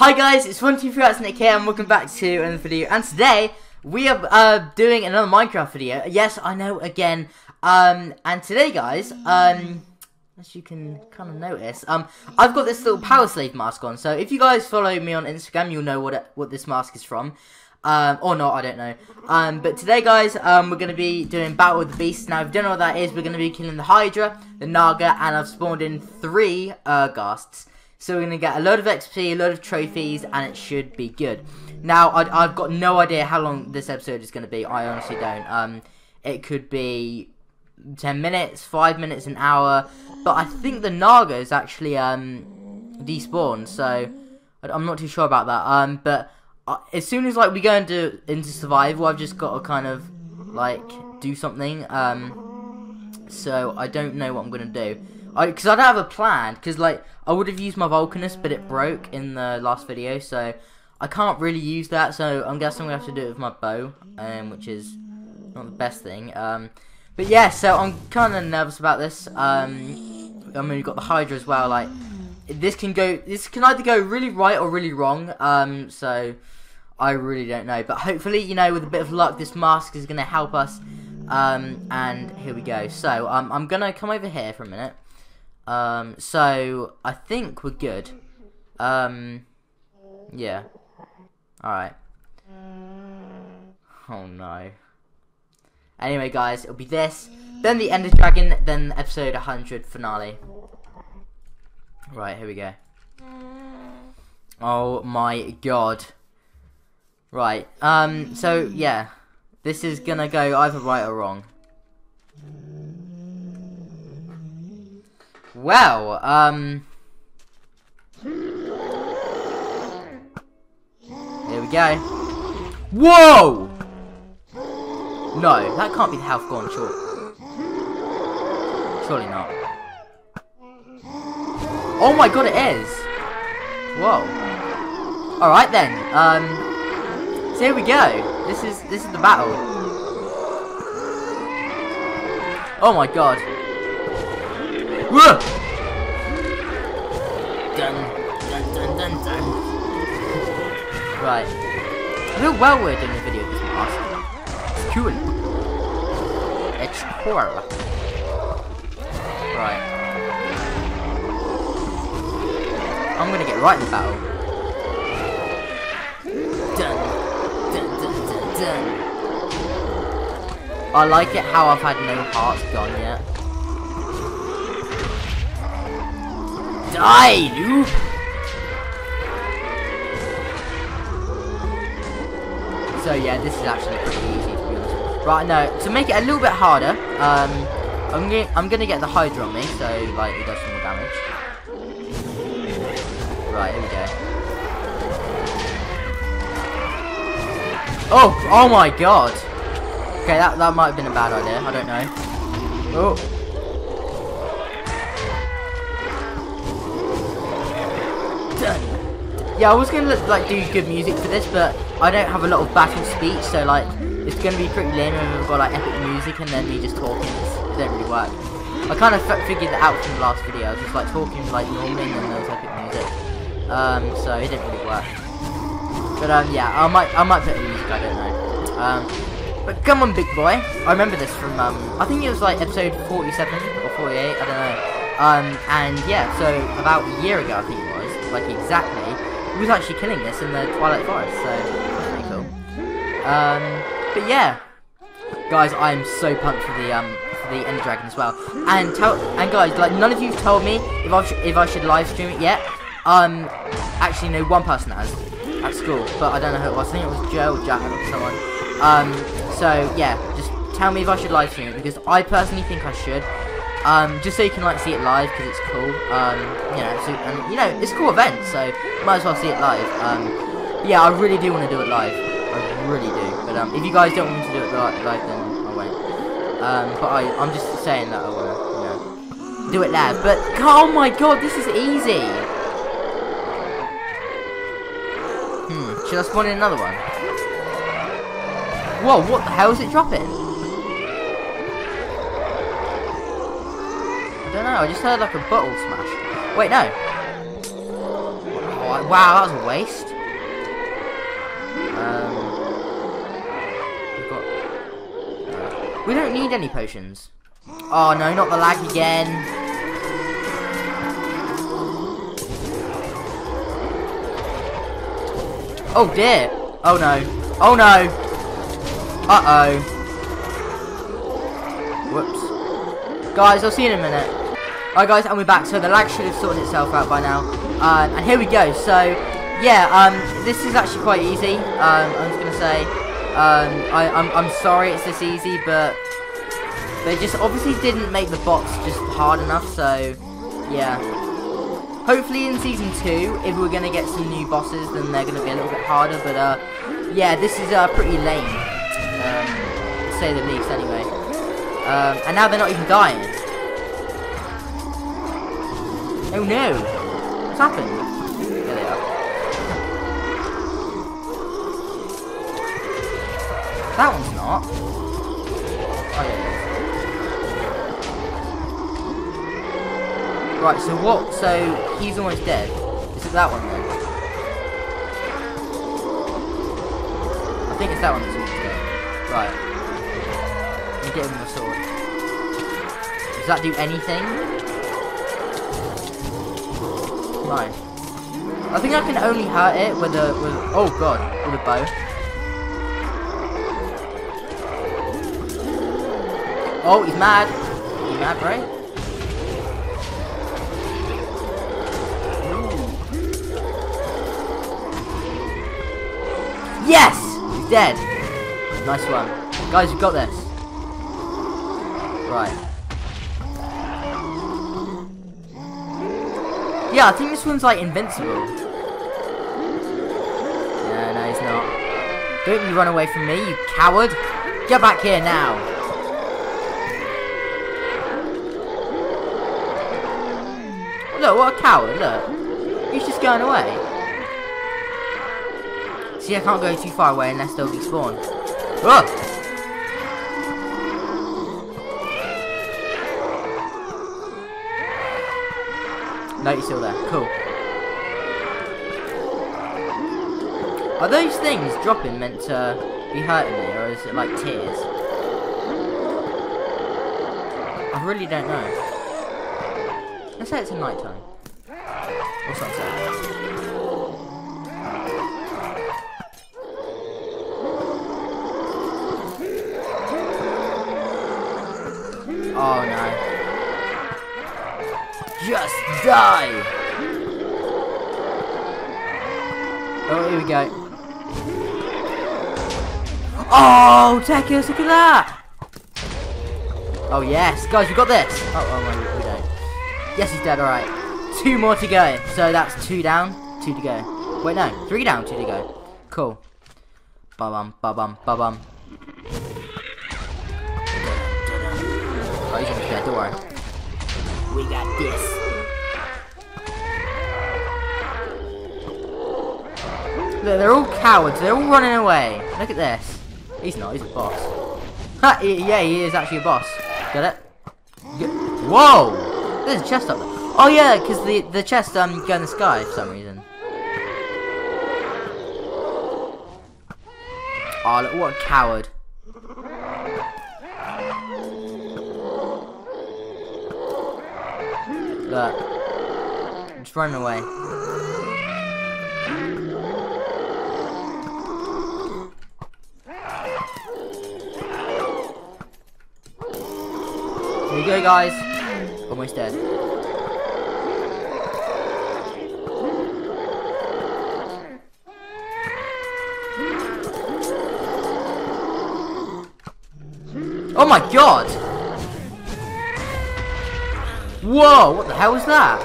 Hi guys, it's 123@Nick here and welcome back to another video, and today we are doing another Minecraft video. Yes, I know, again, and today guys, as you can kind of notice, I've got this little power slave mask on. So if you guys follow me on Instagram, you'll know what this mask is from, or not, I don't know. But today guys, we're going to be doing Battle of the Beasts. Now, if you don't know what that is, we're going to be killing the Hydra, the Naga, and I've spawned in 3 Urghasts. So we're going to get a load of XP, a load of trophies, and it should be good. Now, I've got no idea how long this episode is going to be. I honestly don't. It could be 10 minutes, 5 minutes, an hour. But I think the Naga is actually despawned, so I'm not too sure about that. But as soon as like we go into survival, I've just got to kind of like do something. So I don't know what I'm going to do. Because I don't have a plan, because like I would have used my Vulcanist, but it broke in the last video, so I can't really use that. So I'm guessing I'm gonna have to do it with my bow, which is not the best thing. But yeah, so I'm kind of nervous about this. I mean, we've got the Hydra as well. Like this can go, this can either go really right or really wrong. So I really don't know, but hopefully, you know, with a bit of luck, this mask is gonna help us. And here we go. So I'm gonna come over here for a minute. So I think we're good. Yeah. Alright. Oh no. Anyway guys, it'll be this, then the Ender Dragon, then episode 100 finale. Right, here we go. Oh my god. Right, so yeah. This is gonna go either right or wrong. Well, here we go. Whoa! No, that can't be the health gone, surely not. Oh my god, it is! Whoa. Alright then, so here we go. This is the battle. Oh my god. Dun, dun, dun, dun, dun. Right. I feel well weird doing a video this mask. It's cool. It's cool. Right. I'm gonna get right in the battle. Dun, dun, dun, dun, dun. I like it how I've had no hearts gone yet. Die, noob! So yeah, this is actually pretty easy to be honest. Right, now to make it a little bit harder, I'm gonna get the Hydra on me, so like it does some more damage. Right, here we go. Oh, oh my god! Okay, that might have been a bad idea. I don't know. Oh. Yeah, I was gonna like do good music for this, but I don't have a lot of battle speech, so like it's gonna be pretty lame when we've got like epic music and then me just talking. It don't really work. I kind of figured that out from the last video. I was just like talking like normally and then there was epic music, so it didn't really work. But yeah, I might put in music. I don't know. But come on, big boy. I remember this from I think it was like episode 47 or 48. I don't know. And yeah, so about a year ago I think it was like exactly. He was actually killing this in the Twilight Forest, so that's pretty cool. But yeah, guys, I am so pumped for the Ender Dragon as well. And guys, like none of you have told me if I should live stream it yet. Actually no, one person has at school, but I don't know who it was. I think it was Joe or Jack or someone. So yeah, just tell me if I should live stream it because I personally think I should. Just so you can like see it live because it's cool. You know, so, and you know it's a cool event, so might as well see it live. Yeah, I really do want to do it live. I really do. But if you guys don't want me to do it live, then I won't. But I'm just saying that I want to, you know, do it live. But oh my god, this is easy. Should I spawn in another one? Whoa, what the hell is it dropping? I don't know, I just heard like a bottle smash. Wait, no. Wow, that was a waste. We don't need any potions. Oh no, not the lag again. Oh dear. Oh no. Oh no. Uh-oh. Whoops. Guys, I'll see you in a minute. Alright guys, and we're back. So the lag should have sorted itself out by now. And here we go. So, yeah, this is actually quite easy. I'm just going to say... I'm sorry it's this easy, but they just obviously didn't make the box just hard enough, so yeah. Hopefully in Season 2, if we're going to get some new bosses, then they're going to be a little bit harder, but yeah, this is pretty lame, to say the least anyway. And now they're not even dying. Oh no! What's happened? There they are. That one's not. Oh, yeah. Right, so what? So he's almost dead. Is it that one then? I think it's that one that's almost dead. Right. You get him with a sword. Does that do anything? Nice. I think I can only hurt it with a. Oh god, with a bow. Oh, he's mad. He's mad, right? Ooh. Yes! He's dead. Nice one. Guys, you've got this. Right. Yeah, I think this one's like invincible. No, no, he's not. Don't you run away from me, you coward. Get back here now. Look, what a coward, look. He's just going away. See, I can't go too far away unless they'll be spawned. Oh! No, you're still there. Cool. Are those things dropping meant to be hurting me, or is it like tears? I really don't know. Let's say it's a night time. Or sunset. Oh no. Just die! Oh, here we go. Oh, Tekus, look at that! Oh yes, guys, we got this! Oh, oh my god. Yes, he's dead, alright. Two more to go. So that's two down, two to go. Wait, no, three down, two to go. Cool. Ba-bum, ba-bum, ba-bum. Oh, he's almost dead, don't worry. We got this. Look, they're all cowards. They're all running away. Look at this. He's not, he's a boss. Ha, yeah, he is actually a boss. Got it? Whoa! There's a chest up there. Oh yeah, because the chest go in the sky for some reason. Oh look, what a coward. Look. Just running away. Here we go guys. Almost dead. Oh my god! Whoa, what the hell was that?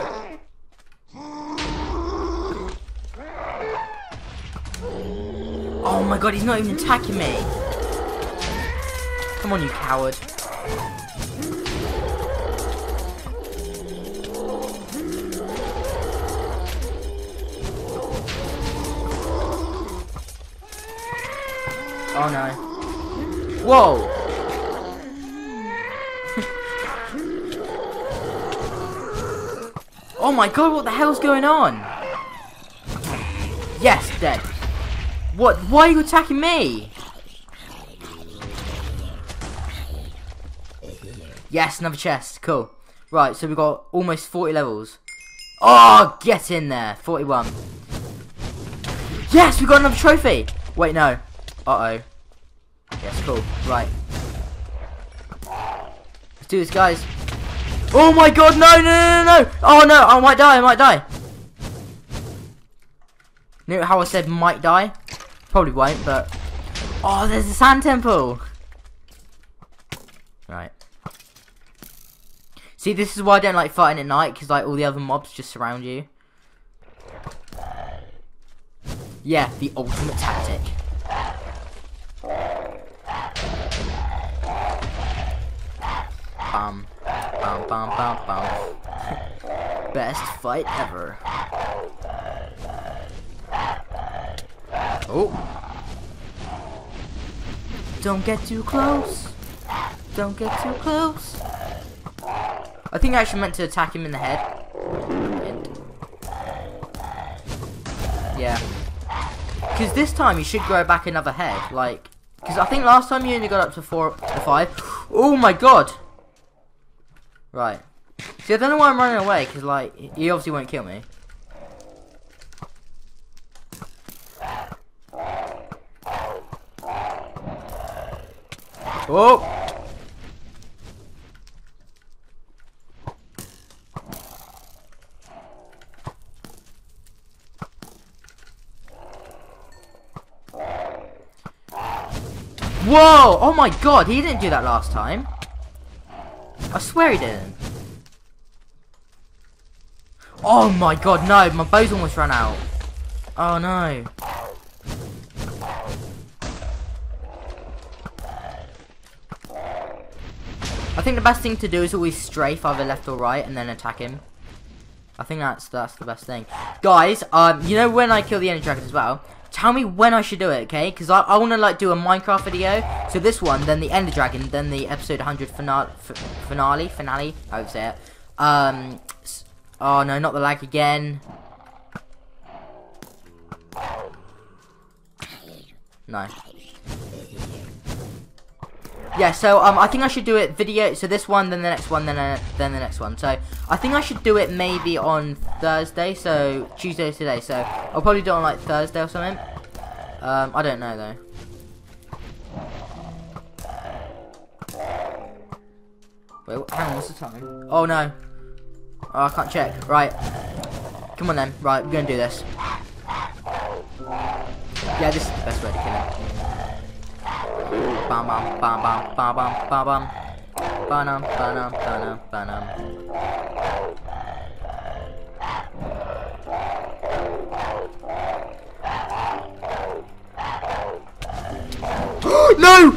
Oh my god, he's not even attacking me. Come on, you coward. Oh no. Whoa! Oh my god, what the hell's going on? Yes, dead. What? Why are you attacking me? Yes, another chest. Cool. Right, so we've got almost 40 levels. Oh, get in there. 41. Yes, we got another trophy. Wait, no. Uh-oh. Yes, cool. Right. Let's do this, guys. Oh my god, no, no, no, no. Oh no, I might die, I might die. You know how I said might die? Probably won't, but... Oh, there's a sand temple. Right. See, this is why I don't like fighting at night, because like all the other mobs just surround you. Yeah, the ultimate tactic. Bum, bum, bum, bum, bum. Best fight ever. Oh! Don't get too close. Don't get too close. I think I actually meant to attack him in the head. Yeah. Because this time you should grow back another head. Like, because I think last time you only got up to 4 or 5. Oh my god! Right. See, I don't know why I'm running away, because, like, he obviously won't kill me. Oh! Whoa! Oh my god, he didn't do that last time. I swear he didn't. Oh my god, no, my bow's almost run out. Oh no. I think the best thing to do is always strafe either left or right and then attack him. I think that's the best thing. Guys, you know when I kill the Ender Dragon as well? Tell me when I should do it, okay? Because I want to, like, do a Minecraft video. So this one, then the Ender Dragon, then the episode 100 finale, I would say it. Oh, no, not the lag again. No. Yeah, so, I think I should do it video, so this one, then the next one, then the next one. So, I think I should do it maybe on Thursday, so, Tuesday is today, so, I'll probably do it on, like, Thursday or something. I don't know, though. Wait, hang on, what's the time? Oh, no. Oh, I can't check. Right. Come on, then. Right, we're gonna do this. Yeah, this is the best way to kill him. Bam bam bam bam bam bam bam bam bam bam bam bam. No!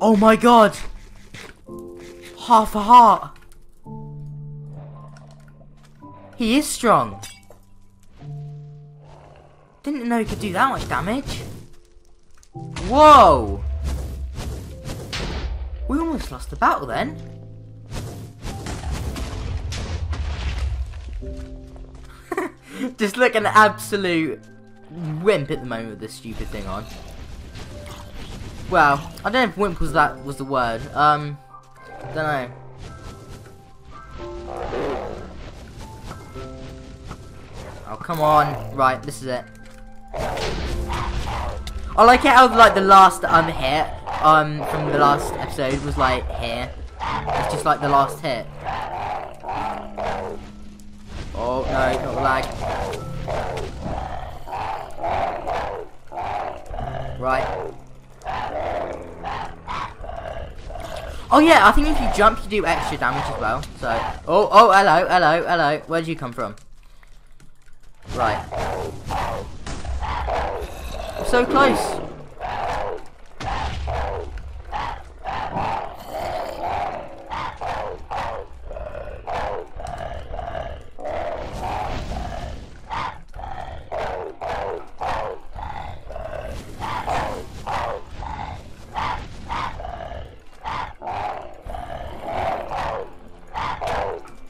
Oh my god! Half a heart. He is strong. Didn't know he could do that much damage. Whoa! We almost lost the battle then. Just look an absolute wimp at the moment with this stupid thing on. Well, I don't know if wimp was that was the word. Don't know. Oh come on! Right, this is it. I like it how like the last hit from the last episode was like here. It's just like the last hit. Oh no, not the lag. Right. Oh yeah, I think if you jump you do extra damage as well. So oh oh hello, hello, hello. Where did you come from? Right. So close.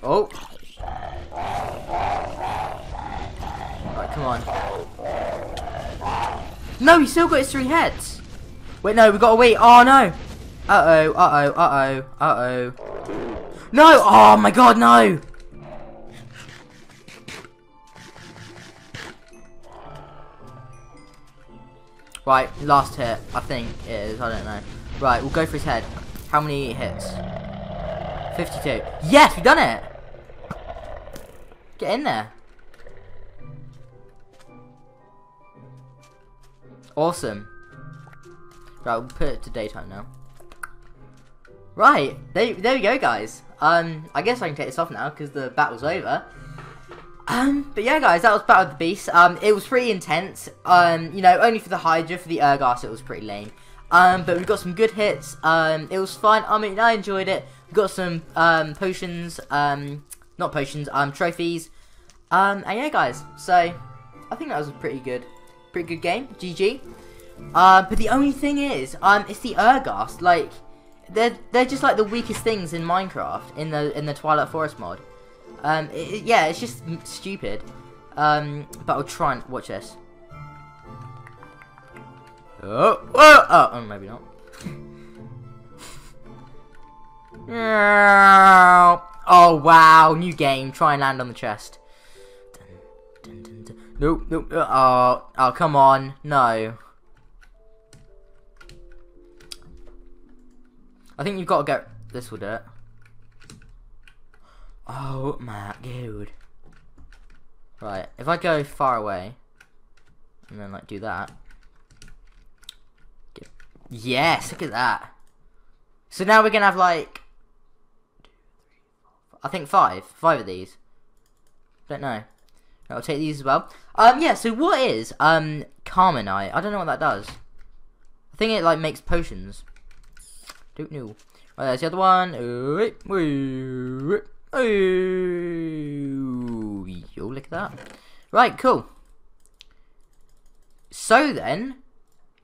Oh, come on. No, he's still got his three heads. Wait, no, we gotta wait. Oh, no. Uh-oh, uh-oh, uh-oh, uh-oh. No! Oh, my God, no! Right, last hit. I think it is. I don't know. Right, we'll go for his head. How many hits? 52. Yes, we've done it! Get in there. Awesome. Right, we'll put it to daytime now. Right, there we go, guys. I guess I can take this off now because the battle's over. But yeah, guys, that was Battle of the Beasts. It was pretty intense. You know, only for the Hydra, for the Urghast, it was pretty lame. But we got some good hits. It was fun. I mean, I enjoyed it. We got some potions. Not potions, trophies. And yeah, guys, so I think that was a pretty good game. GG. But the only thing is, it's the Urghast. Like, they're just like the weakest things in Minecraft in the Twilight Forest mod. Yeah, it's just stupid. But I'll try and watch this. Oh, maybe not. Oh wow, new game. Try and land on the chest. Nope, nope. Oh, come on, no. I think you've got to go. This will do it. Oh my god. Right, if I go far away, and then like do that. Yes, look at that. So now we're gonna have like, I think five of these. Don't know. I'll take these as well. Yeah. So what is Carmenite? I don't know what that does. I think it like makes potions. Don't know. Right, there's the other one. Oh, look at that. Right, cool. So then,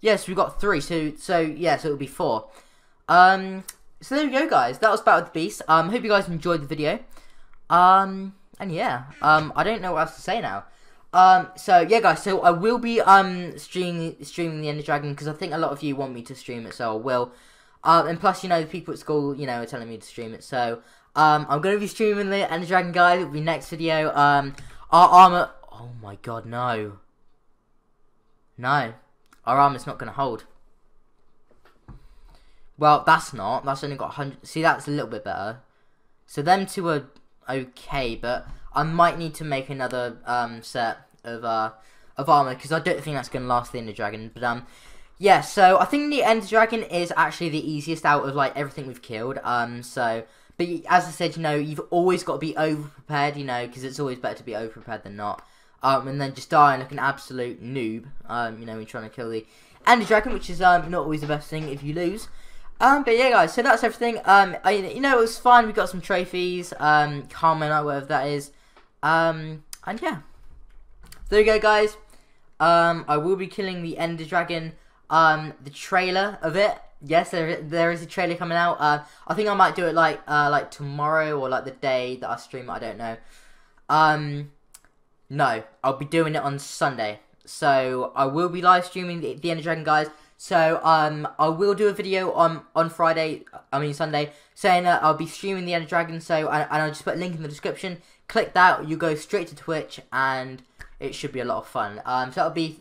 yes, we've got three. So yeah, so it'll be four. So there we go, guys. That was Battle of the Beasts. Hope you guys enjoyed the video. And yeah, I don't know what else to say now. So yeah, guys. So I will be streaming the Ender Dragon because I think a lot of you want me to stream it, so I will. And plus, you know, the people at school, you know, are telling me to stream it, so. I'm going to be streaming the Ender Dragon, guys. It'll be next video. Our armor. Oh my god, no. No. Our armor's not going to hold. Well, that's not. That's only got 100. See, that's a little bit better. So, them two are okay, but I might need to make another set of armor because I don't think that's going to last the Ender Dragon. But, yeah, so I think the Ender Dragon is actually the easiest out of, like, everything we've killed. So. But as I said, you know, you've always got to be over-prepared, you know, because it's always better to be over-prepared than not. And then just dying like an absolute noob, you know, when you're trying to kill the Ender Dragon, which is not always the best thing if you lose. But yeah, guys, so that's everything. You know, it was fun. We got some trophies, Carmenite, whatever that is. And yeah. There you go, guys. I will be killing the Ender Dragon. The trailer of it. Yes, there is a trailer coming out. I think I might do it like tomorrow or like the day that I stream it. I don't know. No, I'll be doing it on Sunday. So I will be live streaming the Ender Dragon, guys. So I will do a video on Friday. I mean Sunday, saying that I'll be streaming the Ender Dragon. So and I'll just put a link in the description. Click that. You go straight to Twitch, and it should be a lot of fun. So that'll be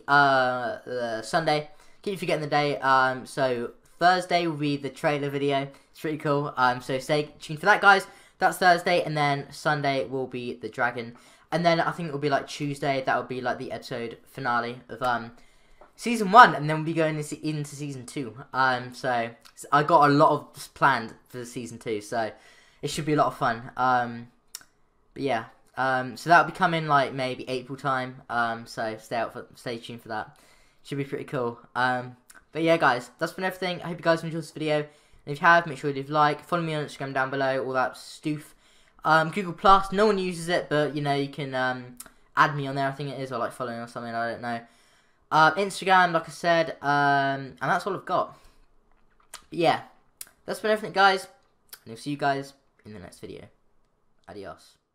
Sunday. Keep forgetting the day. So Thursday will be the trailer video. It's pretty cool. So stay tuned for that, guys. That's Thursday, and then Sunday will be the dragon, and then I think it will be like Tuesday. That will be like the episode finale of season 1, and then we'll be going into season 2. So I got a lot of planned for season 2, so it should be a lot of fun. But yeah, so that'll be coming like maybe April time. So stay tuned for that. Should be pretty cool. But yeah, guys, that's been everything. I hope you guys enjoyed this video. And if you have, make sure you leave a like. Follow me on Instagram down below, all that stoof. Google Plus, no one uses it, but, you know, you can add me on there. I think it is, or, like, following or something, I don't know. Instagram, like I said, and that's all I've got. But yeah, that's been everything, guys. And I'll see you guys in the next video. Adios.